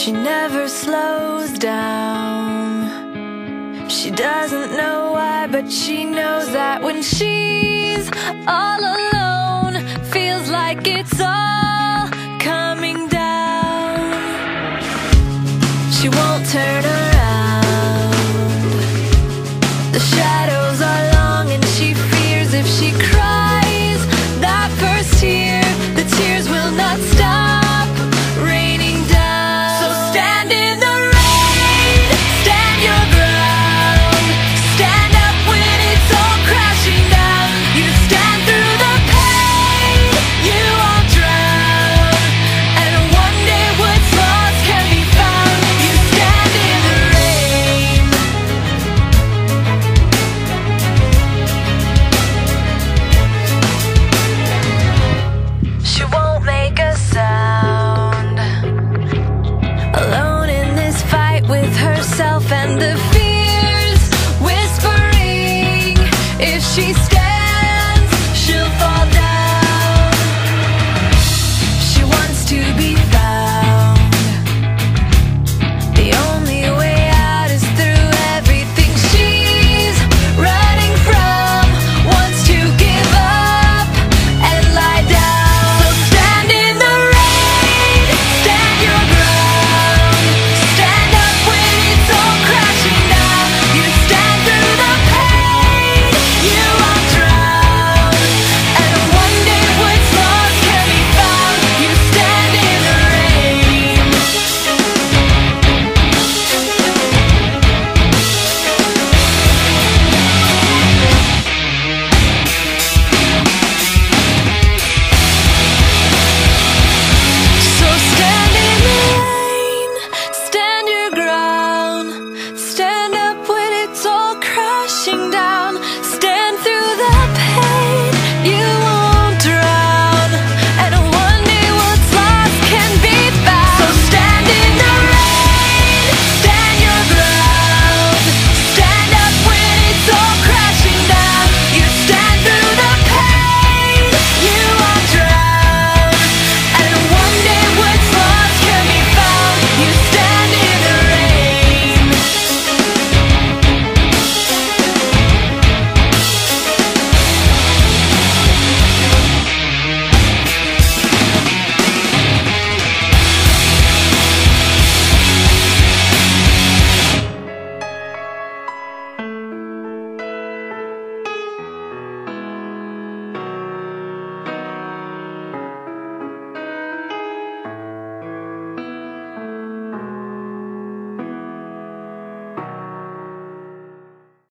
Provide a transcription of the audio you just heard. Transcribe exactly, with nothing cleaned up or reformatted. She never slows down. She doesn't know why, but she knows that when she's all alone, feels like it's all coming down. She won't turn around. The shadows are long and she fears if she cries that first tear, the tears will not stop. Herself and the fears whispering if she stays.